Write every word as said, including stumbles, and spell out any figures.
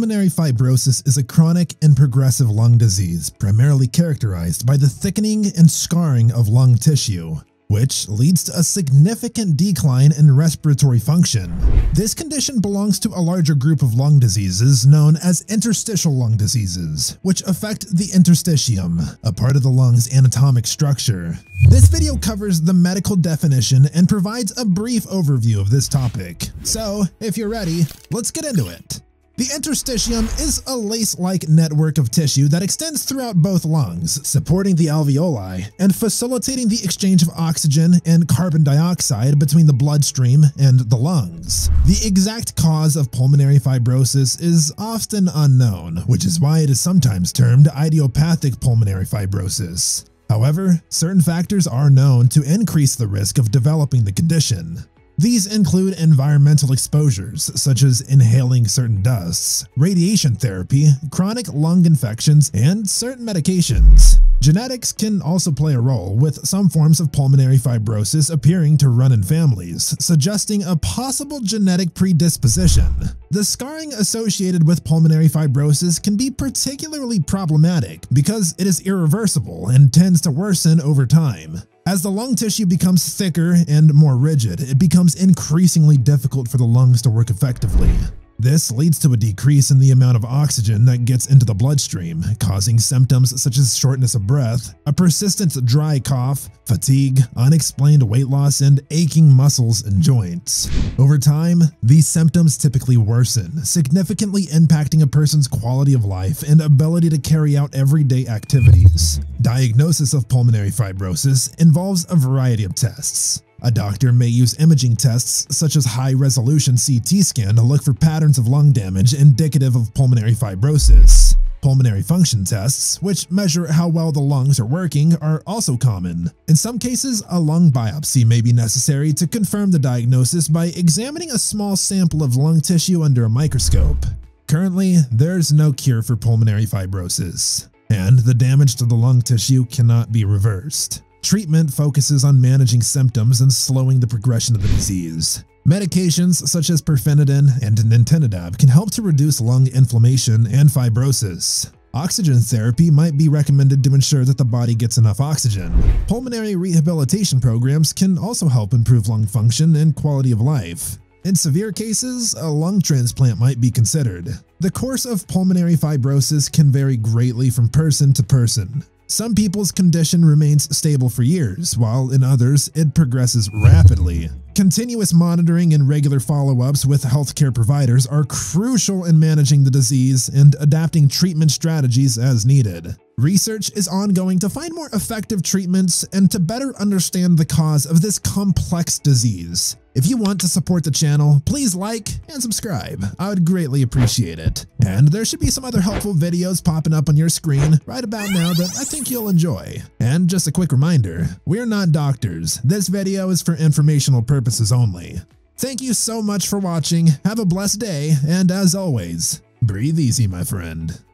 Pulmonary fibrosis is a chronic and progressive lung disease primarily characterized by the thickening and scarring of lung tissue, which leads to a significant decline in respiratory function. This condition belongs to a larger group of lung diseases known as interstitial lung diseases, which affect the interstitium, a part of the lung's anatomic structure. This video covers the medical definition and provides a brief overview of this topic. So, if you're ready, let's get into it. The interstitium is a lace-like network of tissue that extends throughout both lungs, supporting the alveoli and facilitating the exchange of oxygen and carbon dioxide between the bloodstream and the lungs. The exact cause of pulmonary fibrosis is often unknown, which is why it is sometimes termed idiopathic pulmonary fibrosis. However, certain factors are known to increase the risk of developing the condition. These include environmental exposures, such as inhaling certain dusts, radiation therapy, chronic lung infections, and certain medications. Genetics can also play a role, with some forms of pulmonary fibrosis appearing to run in families, suggesting a possible genetic predisposition. The scarring associated with pulmonary fibrosis can be particularly problematic because it is irreversible and tends to worsen over time. As the lung tissue becomes thicker and more rigid, it becomes increasingly difficult for the lungs to work effectively. This leads to a decrease in the amount of oxygen that gets into the bloodstream, causing symptoms such as shortness of breath, a persistent dry cough, fatigue, unexplained weight loss, and aching muscles and joints. Over time, these symptoms typically worsen, significantly impacting a person's quality of life and ability to carry out everyday activities. Diagnosis of pulmonary fibrosis involves a variety of tests. A doctor may use imaging tests such as high-resolution C T scan to look for patterns of lung damage indicative of pulmonary fibrosis. Pulmonary function tests, which measure how well the lungs are working, are also common. In some cases, a lung biopsy may be necessary to confirm the diagnosis by examining a small sample of lung tissue under a microscope. Currently, there's no cure for pulmonary fibrosis, and the damage to the lung tissue cannot be reversed. Treatment focuses on managing symptoms and slowing the progression of the disease. Medications such as pirfenidone and nintedanib can help to reduce lung inflammation and fibrosis. Oxygen therapy might be recommended to ensure that the body gets enough oxygen. Pulmonary rehabilitation programs can also help improve lung function and quality of life. In severe cases, a lung transplant might be considered. The course of pulmonary fibrosis can vary greatly from person to person. Some people's condition remains stable for years, while in others, it progresses rapidly. Continuous monitoring and regular follow-ups with healthcare providers are crucial in managing the disease and adapting treatment strategies as needed. Research is ongoing to find more effective treatments and to better understand the cause of this complex disease. If you want to support the channel, please like and subscribe. I would greatly appreciate it. And there should be some other helpful videos popping up on your screen right about now that I think you'll enjoy. And just a quick reminder, we're not doctors. This video is for informational purposes only. Thank you so much for watching. Have a blessed day, and as always, breathe easy, my friend.